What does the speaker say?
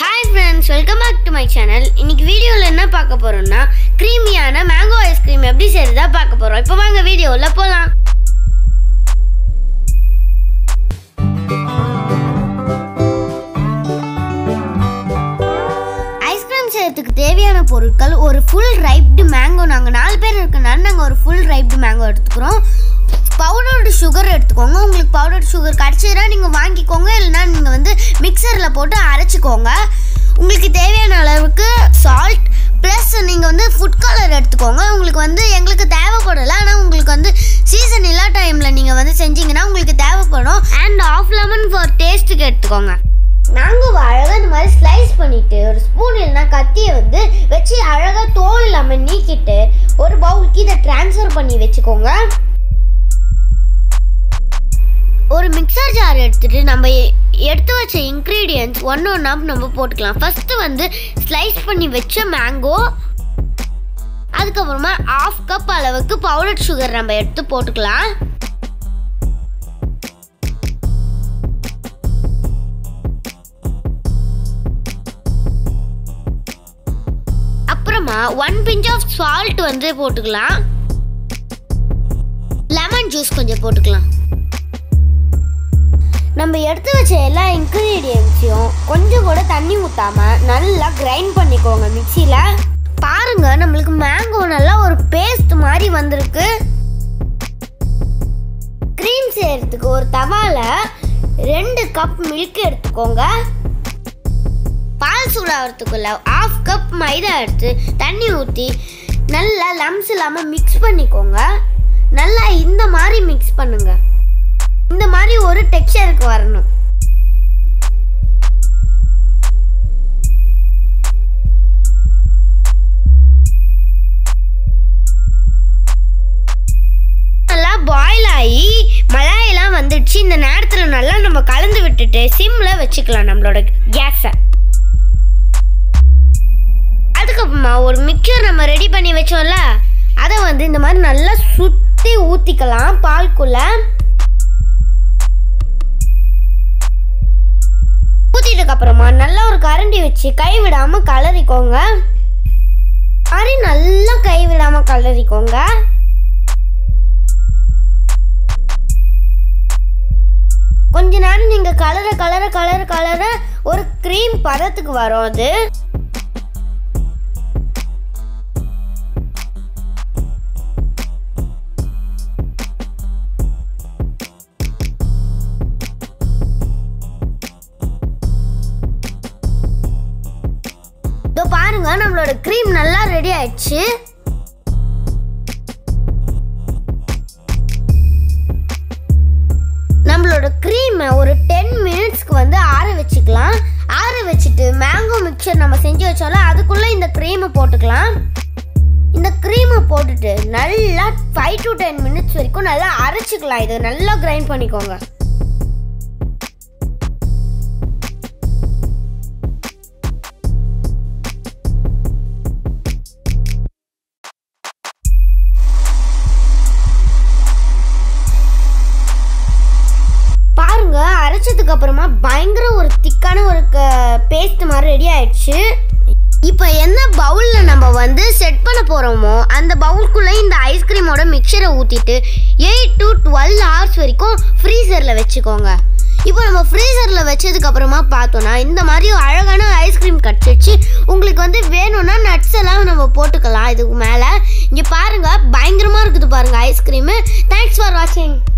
Hi friends, welcome back to my channel. इनकी video लेना पाका पड़ो ना क्रीमी आना मैंगो आइसक्रीम अपनी से दा पाका पड़ो इप्पो माँगा वीडियो ला पोला आइसक्रीम से तक देवियाना पोरुट कल और फुल राइप्ड मैंगो नांग नाल पेर रखना नांग और फुल राइप्ड मैंगो अर्थ करो पाउडर्ड शुगर எடுத்துக்கோங்க உங்களுக்கு पाउडर्ड शुगर கடிச்சறா நீங்க வாங்கிக்கோங்க இல்லனா நீங்க வந்து மிக்ஸர்ல போட்டு அரைச்சுக்கோங்க உங்களுக்கு தேவையான அளவுக்கு salt plus நீங்க வந்து food color எடுத்துக்கோங்க உங்களுக்கு வந்து உங்களுக்கு தேவைப்படல ஆனா உங்களுக்கு வந்து season இல்ல டைம்ல நீங்க வந்து செஞ்சீங்கனா உங்களுக்கு தேவைப்படும் and half lemon for taste க்கு எடுத்துக்கோங்க நாங்க அழகா இந்த மாதிரி ஸ்லைஸ் பண்ணிட்டு ஒரு ஸ்பூன் இல்லனா கத்தியை வந்து வெச்சி அழகா தோல் இல்லாம நீக்கிட்டு ஒரு பவுலுக்கு இத ட்ரான்ஸ்ஃபர் பண்ணி வெச்சுக்கோங்க और मिक्सर जार எடுத்துட்டு நம்ம எடுத்து வச்ச இன்கிரிடியன்ட்ஸ் ஒண்ணு ஒண்ணா நம்ம போட்டுக்கலாம் ஃபர்ஸ்ட் வந்து ஸ்லைஸ் பண்ணி வெச்ச mango அதுக்கு அப்புறமா 1/2 கப் அளவுக்கு பவுடர் sugar நம்ம எடுத்து போட்டுக்கலாம் அப்புறமா 1 pinch of salt வந்து போட்டுக்கலாம் lemon juice கொஞ்சம் போட்டுக்கலாம் நம்ம எடுத்து வச்ச எல்லா இன்கிரிடியன்ட்ஸையும் கொஞ்சம் கூட தண்ணி ஊத்தாம நல்லா கிரைண்ட் பண்ணிக்கோங்க மிக்ஸில பாருங்க நமக்கு mango நல்லா ஒரு பேஸ்ட் மாதிரி வந்திருக்கு கிரீம் சேர்த்துக்கு ஒரு தவால 2 கப் milk எடுத்துக்கோங்க பால் சூடாவறதுக்குள்ள 1/2 கப் மைதா எடுத்து தண்ணி ஊத்தி நல்லா lumps இல்லாம mix பண்ணிக்கோங்க நல்லா இந்த மாதிரி mix பண்ணுங்க இந்த மாதிரி ஒரு டெக்ஸ்சருக்கு வரணும் நல்லா பாயில் ஆகி மலாயெல்லாம் வந்துடுச்சு இந்த நேரத்துல நல்லா நம்ம கலந்து விட்டுட்டு சிம்ல வெச்சுக்கலாம் நம்மளோட கேஸை அதுக்கு அப்புறமா ஒரு மிக்சர் நம்ம ரெடி பண்ணி வெச்சோம்ல அத வந்து இந்த மாதிரி நல்லா சுத்தி ஊத்திக்கலாம் பால்க்குள்ள அப்புறமா நல்ல ஒரு கரண்டி வச்சு கை விடாம கலரிக்கோங்க அரி நல்லா கை விடாம கலரிக்கோங்க கொஞ்ச நேரம் நீங்க கலர ஒரு கிரீம் பதத்துக்கு வரும் அது பாருங்க நம்மளோட கிரீம் நல்லா ரெடி ஆயிடுச்சு நம்மளோட கிரீம் ஒரு 10 மினிட்ஸ்க்கு வந்து ஆற வெச்சுக்கலாம் ஆற வெச்சிட்டு mango மிக்சர் நம்ம செஞ்சு வச்சோம்ல அதுக்குள்ள இந்த கிரீமை போட்டுக்கலாம் இந்த கிரீமை போட்டுட்டு நல்லா 5 to 10 minutes வரைக்கும் நல்லா அரைச்சுக்கலாம் இது நல்லா கிரைண்ட் பண்ணிக்கோங்க அரைச்சதுக்கு அப்புறமா பயங்கர ஒரு திக்கான ஒரு பேஸ்ட் மாதிரி ரெடி ஆயிடுச்சு இப்போ என்ன பவுல்ல நம்ம வந்து செட் பண்ண போறோமோ அந்த பவுல்க்குள்ள இந்த ஐஸ்கிரீமோட மிக்ஸரை ஊத்திட்டு 8 to 12 ஹவர்ஸ் வரைக்கும் ஃப்ரீசர்ல வெச்சுக்கோங்க இப்போ நம்ம ஃப்ரீசர்ல வெச்சதுக்கு அப்புறமா பார்த்தோம்னா இந்த மாதிரி அழகான ஐஸ்கிரீம் கட்சிச்சு உங்களுக்கு வந்து வேணும்னா நட்ஸ் எல்லாம் நம்ம போட்டுக்கலாம் இதுக்கு மேல இங்க பாருங்க பயங்கரமா இருக்குது பாருங்க ஐஸ்கிரீம் Thanks for watching